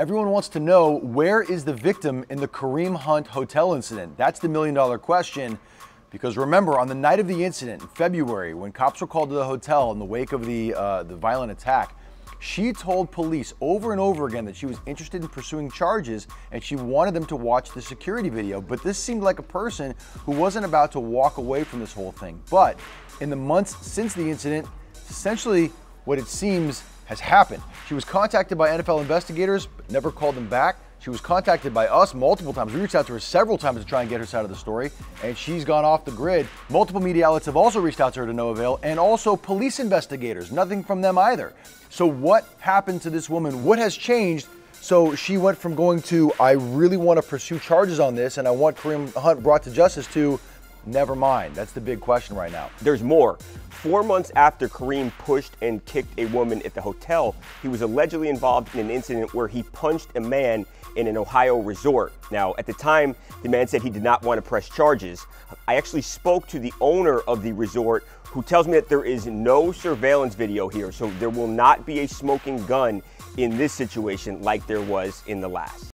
Everyone wants to know, where is the victim in the Kareem Hunt hotel incident? That's the million-dollar question, because remember, on the night of the incident in February, when cops were called to the hotel in the wake of the violent attack, she told police over and over again that she was interested in pursuing charges and she wanted them to watch the security video. But this seemed like a person who wasn't about to walk away from this whole thing. But in the months since the incident, essentially what it seems has happened. She was contacted by NFL investigators, but never called them back. She was contacted by us multiple times. We reached out to her several times to try and get her side of the story, and she's gone off the grid. Multiple media outlets have also reached out to her to no avail, and also police investigators, nothing from them either. So what happened to this woman? What has changed? So she went from going to, I really want to pursue charges on this and I want Kareem Hunt brought to justice, to never mind. That's the big question right now. There's more. 4 months after Kareem pushed and kicked a woman at the hotel, he was allegedly involved in an incident where he punched a man in an Ohio resort. Now, at the time, the man said he did not want to press charges. I actually spoke to the owner of the resort, who tells me that there is no surveillance video here, so there will not be a smoking gun in this situation like there was in the last.